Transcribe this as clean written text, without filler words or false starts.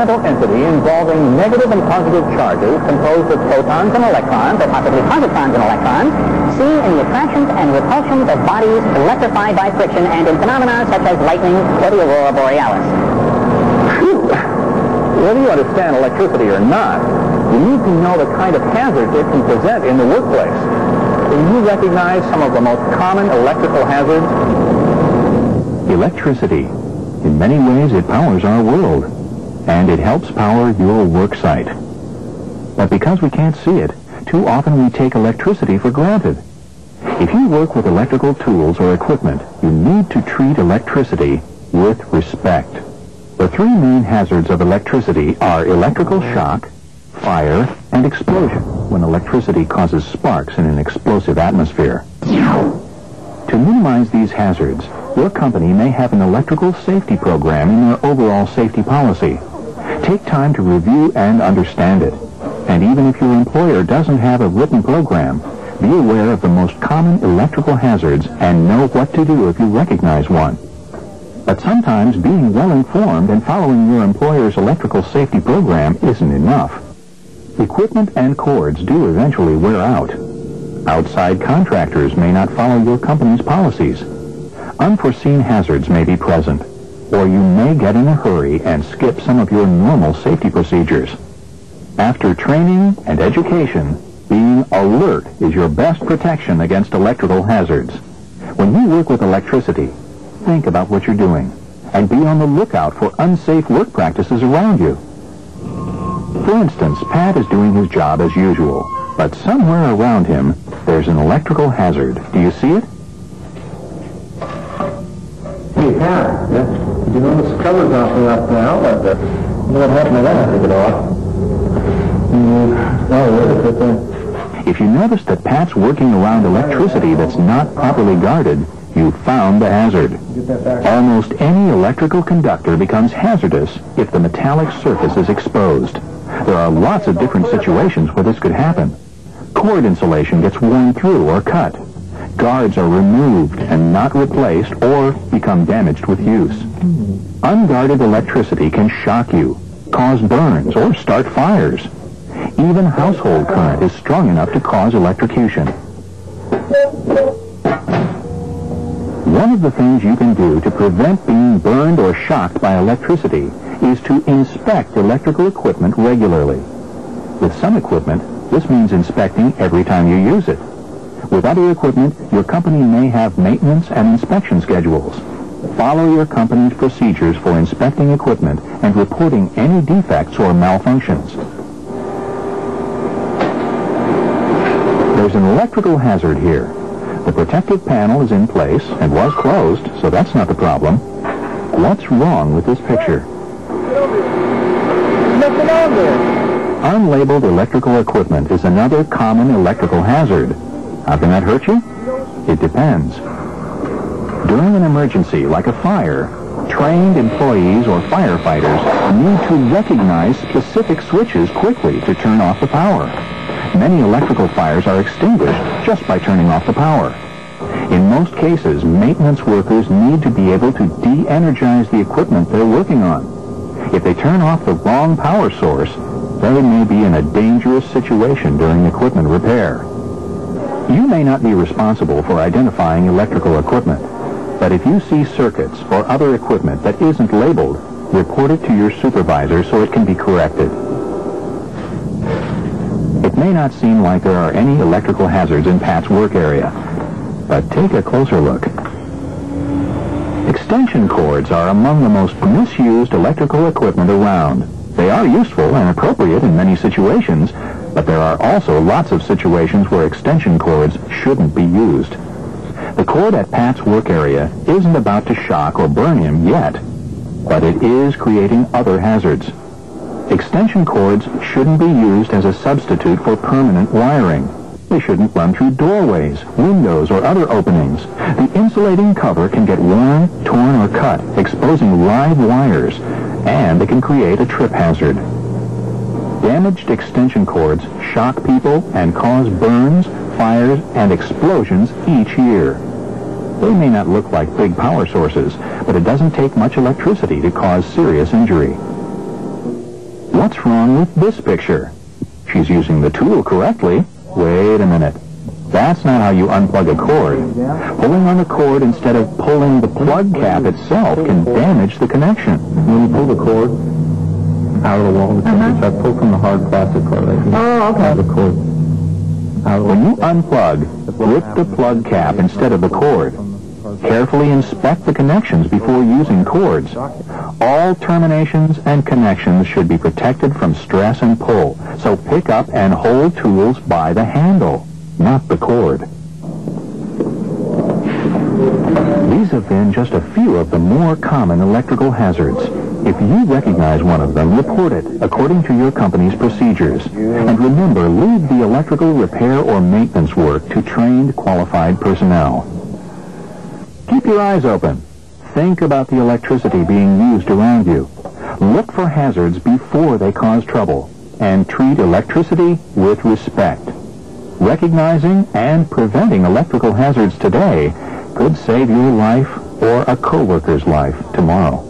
elemental entity involving negative and positive charges composed of protons and electrons, or possibly positrons and electrons, seen in the attractions and repulsions of bodies electrified by friction and in phenomena such as lightning or the aurora borealis. Phew! Whether you understand electricity or not, you need to know the kind of hazards it can present in the workplace. Can you recognize some of the most common electrical hazards? Electricity. In many ways, it powers our world, and it helps power your work site. But because we can't see it, too often we take electricity for granted. If you work with electrical tools or equipment, you need to treat electricity with respect. The three main hazards of electricity are electrical shock, fire, and explosion, when electricity causes sparks in an explosive atmosphere. To minimize these hazards, your company may have an electrical safety program in their overall safety policy. Take time to review and understand it. And even if your employer doesn't have a written program, be aware of the most common electrical hazards and know what to do if you recognize one. But sometimes being well informed and following your employer's electrical safety program isn't enough. Equipment and cords do eventually wear out. Outside contractors may not follow your company's policies. Unforeseen hazards may be present, or you may get in a hurry and skip some of your normal safety procedures. After training and education, being alert is your best protection against electrical hazards. When you work with electricity, think about what you're doing, and be on the lookout for unsafe work practices around you. For instance, Pat is doing his job as usual, but somewhere around him, there's an electrical hazard. Do you see it? Hey, Pat, you know this cover's awfully up now, but what happened to that? I think it off. If you notice that Pat's working around electricity that's not properly guarded, you've found the hazard. Almost any electrical conductor becomes hazardous if the metallic surface is exposed. There are lots of different situations where this could happen. Cord insulation gets worn through or cut. Guards are removed and not replaced or become damaged with use. Unguarded electricity can shock you, cause burns, or start fires. Even household current is strong enough to cause electrocution. One of the things you can do to prevent being burned or shocked by electricity is to inspect electrical equipment regularly. With some equipment, this means inspecting every time you use it. With other equipment, your company may have maintenance and inspection schedules. Follow your company's procedures for inspecting equipment and reporting any defects or malfunctions. There's an electrical hazard here. The protective panel is in place and was closed, so that's not the problem. What's wrong with this picture? Nothing on there. Unlabeled electrical equipment is another common electrical hazard. How can that hurt you? It depends. During an emergency, like a fire, trained employees or firefighters need to recognize specific switches quickly to turn off the power. Many electrical fires are extinguished just by turning off the power. In most cases, maintenance workers need to be able to de-energize the equipment they're working on. If they turn off the wrong power source, they may be in a dangerous situation during equipment repair. You may not be responsible for identifying electrical equipment, but if you see circuits or other equipment that isn't labeled, report it to your supervisor so it can be corrected. It may not seem like there are any electrical hazards in Pat's work area, but take a closer look. Extension cords are among the most misused electrical equipment around. They are useful and appropriate in many situations, but there are also lots of situations where extension cords shouldn't be used. The cord at Pat's work area isn't about to shock or burn him yet, but it is creating other hazards. Extension cords shouldn't be used as a substitute for permanent wiring. They shouldn't run through doorways, windows, or other openings. The insulating cover can get worn, torn, or cut, exposing live wires, and they can create a trip hazard. Damaged extension cords shock people and cause burns, fires, and explosions each year. They may not look like big power sources, but it doesn't take much electricity to cause serious injury. What's wrong with this picture? She's using the tool correctly. Wait a minute. That's not how you unplug a cord. Pulling on the cord instead of pulling the plug cap itself can damage the connection. When you pull the cord out of the wall, I pull from the hard plastic cord. Oh, okay. The cord. When you unplug, lift the plug cap instead of the cord. Carefully inspect the connections before using cords. All terminations and connections should be protected from stress and pull, so pick up and hold tools by the handle, not the cord. These have been just a few of the more common electrical hazards. If you recognize one of them, report it according to your company's procedures. And remember, leave the electrical repair or maintenance work to trained, qualified personnel. Keep your eyes open. Think about the electricity being used around you. Look for hazards before they cause trouble, and treat electricity with respect. Recognizing and preventing electrical hazards today could save your life or a coworker's life tomorrow.